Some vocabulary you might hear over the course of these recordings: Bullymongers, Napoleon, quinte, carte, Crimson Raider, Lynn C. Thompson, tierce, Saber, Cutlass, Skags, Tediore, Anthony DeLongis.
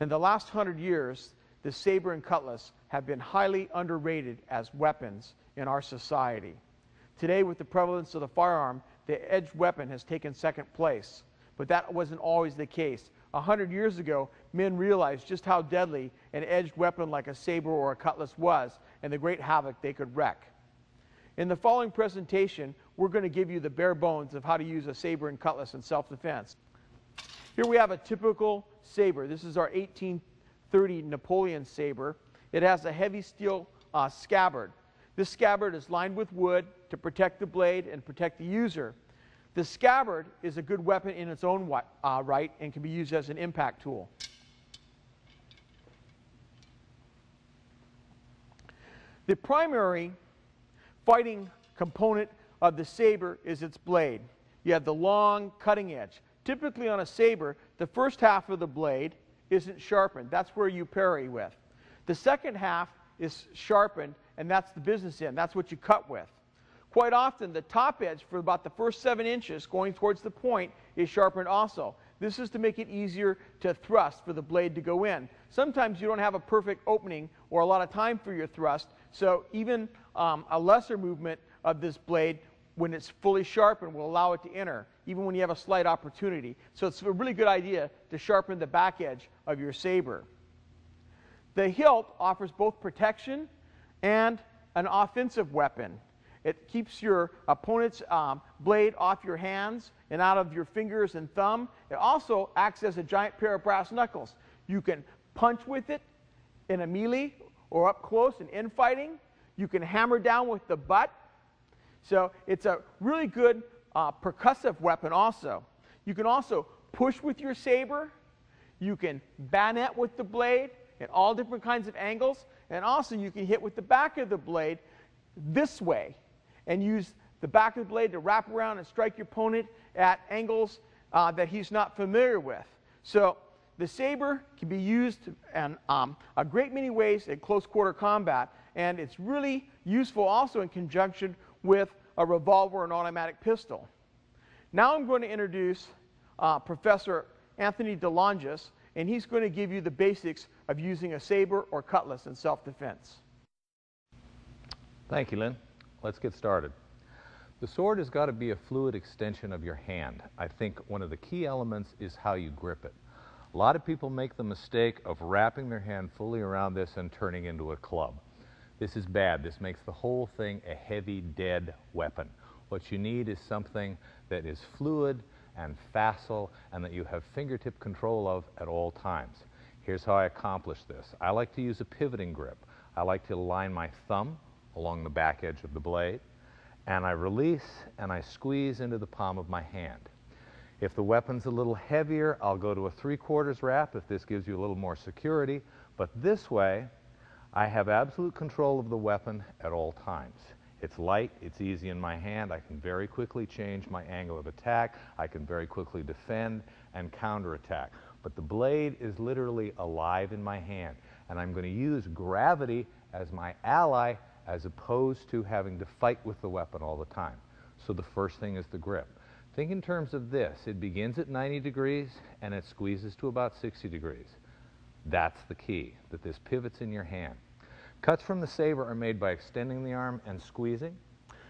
In the last 100 years, the saber and cutlass have been highly underrated as weapons in our society. Today, with the prevalence of the firearm, the edge weapon has taken second place. But that wasn't always the case. 100 years ago, men realized just how deadly an edged weapon like a saber or a cutlass was and the great havoc they could wreak. In the following presentation, we're going to give you the bare bones of how to use a saber and cutlass in self-defense. Here we have a typical saber. This is our 1830 Napoleon saber. It has a heavy steel scabbard. This scabbard is lined with wood to protect the blade and protect the user. The scabbard is a good weapon in its own right and can be used as an impact tool. The primary fighting component of the saber is its blade. You have the long cutting edge. Typically on a saber, the first half of the blade isn't sharpened. That's where you parry with. The second half is sharpened, and that's the business end. That's what you cut with. Quite often, the top edge for about the first 7 inches going towards the point is sharpened also. This is to make it easier to thrust for the blade to go in. Sometimes you don't have a perfect opening or a lot of time for your thrust, so even a lesser movement of this blade, when it's fully sharpened, will allow it to enter, even when you have a slight opportunity. So it's a really good idea to sharpen the back edge of your saber. The hilt offers both protection and an offensive weapon. It keeps your opponent's blade off your hands and out of your fingers and thumb. It also acts as a giant pair of brass knuckles. You can punch with it in a melee or up close in infighting. You can hammer down with the butt. So it's a really good percussive weapon also. You can also push with your saber. You can bayonet with the blade at all different kinds of angles. And also you can hit with the back of the blade this way, and use the back of the blade to wrap around and strike your opponent at angles that he's not familiar with. So the saber can be used in a great many ways in close quarter combat, and it's really useful also in conjunction with a revolver or an automatic pistol. Now I'm going to introduce Professor Anthony DeLongis, and he's going to give you the basics of using a saber or cutlass in self-defense. Thank you, Lynn. Let's get started. The sword has got to be a fluid extension of your hand. I think one of the key elements is how you grip it. A lot of people make the mistake of wrapping their hand fully around this and turning into a club. This is bad. This makes the whole thing a heavy, dead weapon. What you need is something that is fluid and facile and that you have fingertip control of at all times. Here's how I accomplish this. I like to use a pivoting grip. I like to align my thumb along the back edge of the blade, and I release and I squeeze into the palm of my hand. If the weapon's a little heavier, I'll go to a 3/4 wrap if this gives you a little more security, but this way I have absolute control of the weapon at all times. It's light, it's easy in my hand, I can very quickly change my angle of attack, I can very quickly defend and counterattack, but the blade is literally alive in my hand, and I'm going to use gravity as my ally as opposed to having to fight with the weapon all the time. So the first thing is the grip. Think in terms of this. It begins at 90 degrees and it squeezes to about 60 degrees. That's the key, that this pivots in your hand. Cuts from the saber are made by extending the arm and squeezing.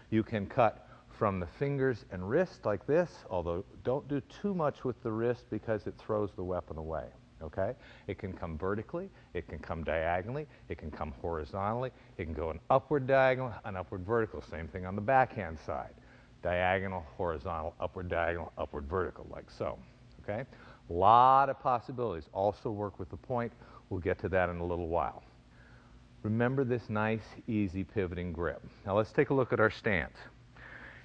You can cut from the fingers and wrist like this, although don't do too much with the wrist because it throws the weapon away. Okay? It can come vertically, it can come diagonally, it can come horizontally, it can go an upward diagonal, an upward vertical, same thing on the backhand side. Diagonal, horizontal, upward diagonal, upward vertical, like so. Okay? A lot of possibilities. Also work with the point. We'll get to that in a little while. Remember this nice, easy pivoting grip. Now let's take a look at our stance.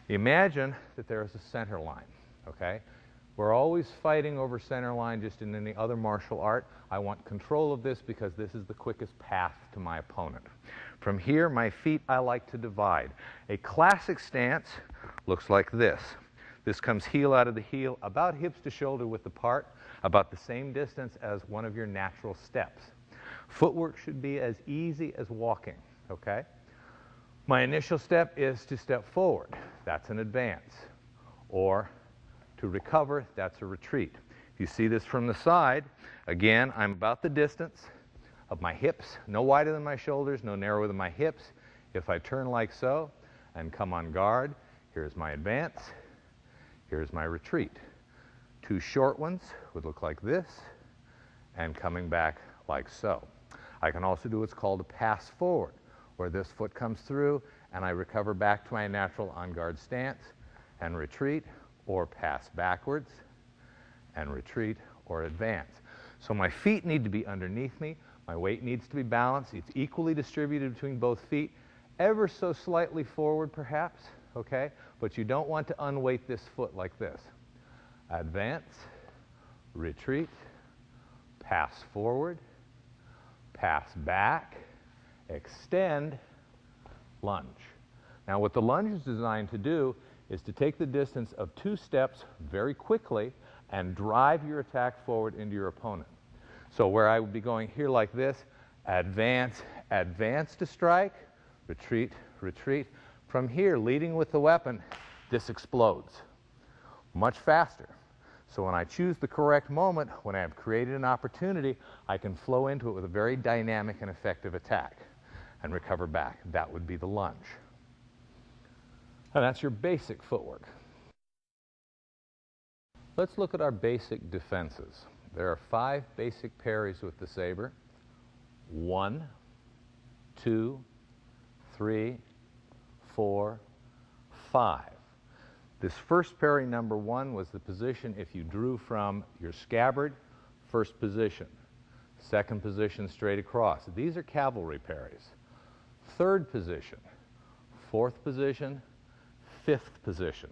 Imagine that there is a center line. Okay? We're always fighting over center line just in any other martial art. I want control of this because this is the quickest path to my opponent. From here, my feet, I like to divide. A classic stance looks like this. This comes heel out of the heel, about hips to shoulder width apart, about the same distance as one of your natural steps. Footwork should be as easy as walking, okay? My initial step is to step forward. That's an advance. Or to recover, that's a retreat. You see this from the side. Again, I'm about the distance of my hips, no wider than my shoulders, no narrower than my hips. If I turn like so and come on guard, here's my advance, here's my retreat. Two short ones would look like this, and coming back like so. I can also do what's called a pass forward, where this foot comes through and I recover back to my natural on-guard stance and retreat, or pass backwards and retreat or advance. So my feet need to be underneath me, my weight needs to be balanced, it's equally distributed between both feet, ever so slightly forward perhaps, okay? But you don't want to unweight this foot like this. Advance, retreat, pass forward, pass back, extend, lunge. Now what the lunge is designed to do is to take the distance of two steps very quickly and drive your attack forward into your opponent. So where I would be going here like this, advance, advance to strike, retreat, retreat. From here, leading with the weapon, this explodes much faster. So when I choose the correct moment, when I have created an opportunity, I can flow into it with a very dynamic and effective attack and recover back. That would be the lunge. And that's your basic footwork. Let's look at our basic defenses. There are five basic parries with the saber. 1, 2, 3, 4, 5. This first parry, number 1, was the position if you drew from your scabbard, first position. Second position, straight across. These are cavalry parries. Third position, fourth position, fifth position.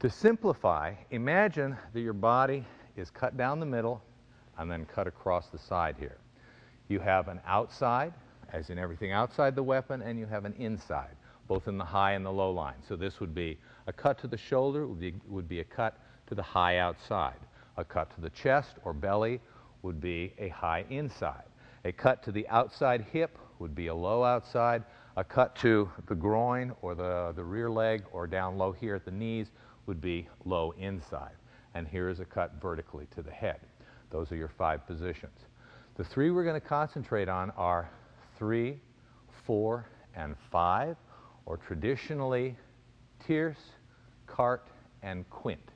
To simplify, imagine that your body is cut down the middle and then cut across the side here. You have an outside, as in everything outside the weapon, and you have an inside, both in the high and the low line. So this would be a cut to the shoulder, would be a cut to the high outside. A cut to the chest or belly would be a high inside. A cut to the outside hip would be a low outside. A cut to the groin or the rear leg or down low here at the knees would be low inside. And here is a cut vertically to the head. Those are your five positions. The three we're going to concentrate on are 3, 4, and 5. Or traditionally, tierce, carte, and quinte.